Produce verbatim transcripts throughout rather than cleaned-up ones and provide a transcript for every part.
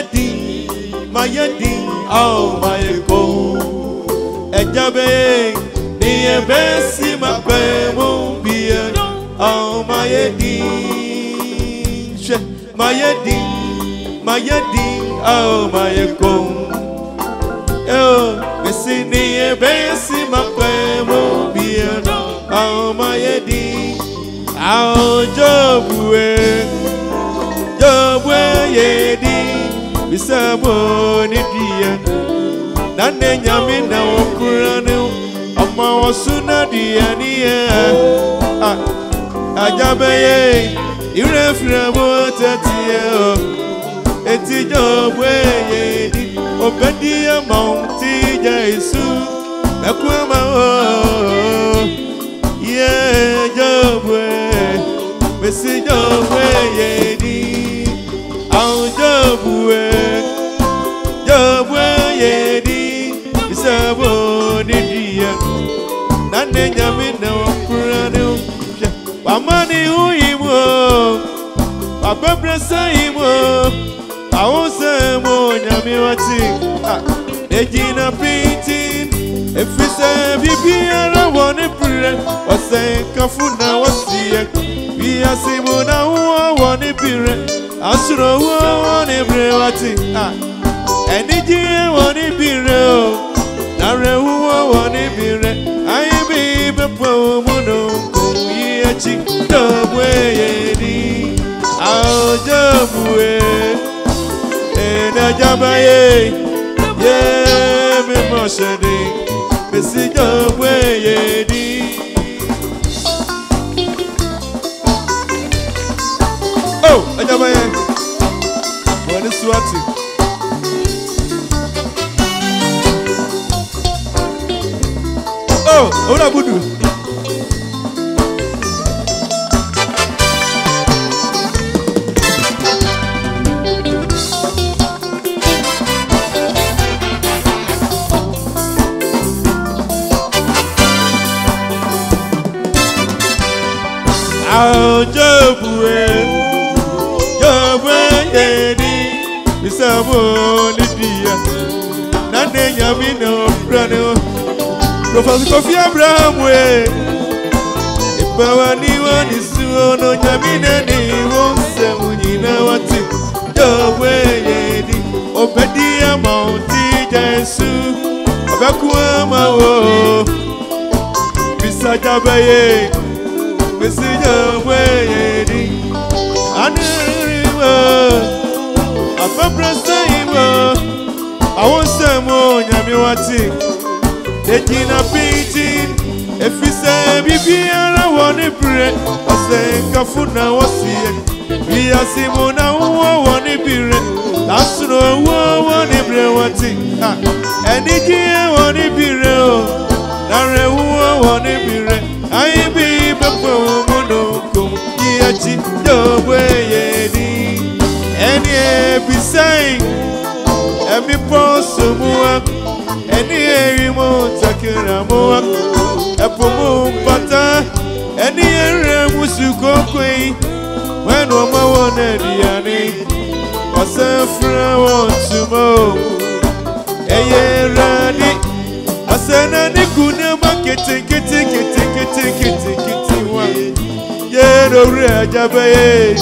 يدي ما يدي أو ما يكون أجابي ني بسي ما بيمو بيان أو ما يدي ما يدي ما يدي أو ما يكون بسي ني بسي ما بيمو بيان أو ما يدي أو جابوي Bisaboni dia, nane nyami na wakuranu, ama wasuna dia niya. Ajabaye, irefra botatia, eti jobweye di, obedi amonti Jesu, nakuama o, yeah jobwe, besi jobweye di, au jobwe. Amani uimo, abebresa imo, aonse mo nyami wati. Ejina pintin, efisa bibiara wane pure, wase kafuna wasiye. Biasi mo na uwa wane pure, asuro uwa wane pure wati. Eniji wane pure, nare uwa wane pure, aibi bepo mono. Jabwe di, au jabwe, ena jabaye, ye me moshadi, besi jabwe di. Oh, jabaye, wani swati. Oh, ora budu. Jabwe, jabwe yedi, misaboni dia. Nane nyami no brano, profasi kofi abramwe. Ipawani wani suono nyami nani wose unina wati. Jabwe yedi, obedi amonti Jesu, abakuwa mawo. Bisa jabwe. Besi jabwe di, aniriwa, afabrasa ima, awose mo nyami wati, ejina piti, efisa bibiara wane pure, ase kafuna wasiye, biasi mo na uwa wane pure, asuro uwa wane pure wati, enijie wane pure, nare uwa wane pure, aibi. Emi poso mua, eni erimo takira mua. Epumu pata, eni eremu sukokwe. Wenu mawone diani, asefra wantumo. Eye rani, asena ni kunema kete kete kete kete kete kete wa. Yero rejabe,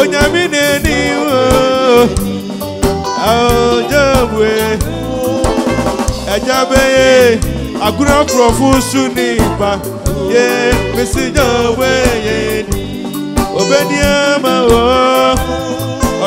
onyami neniwa. Ajabwe, ajabwe, agura profusu nipa, ye mesi jabwe ye, obedi amawo,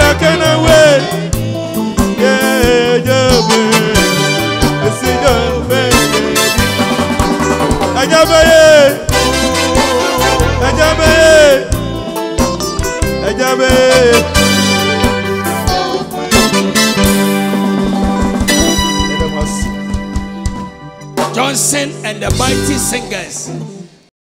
I can't wait. Yeah, yeah, it's in your baby. I can't wait. I can't wait. I can't wait. Johnson and the Migty Singers.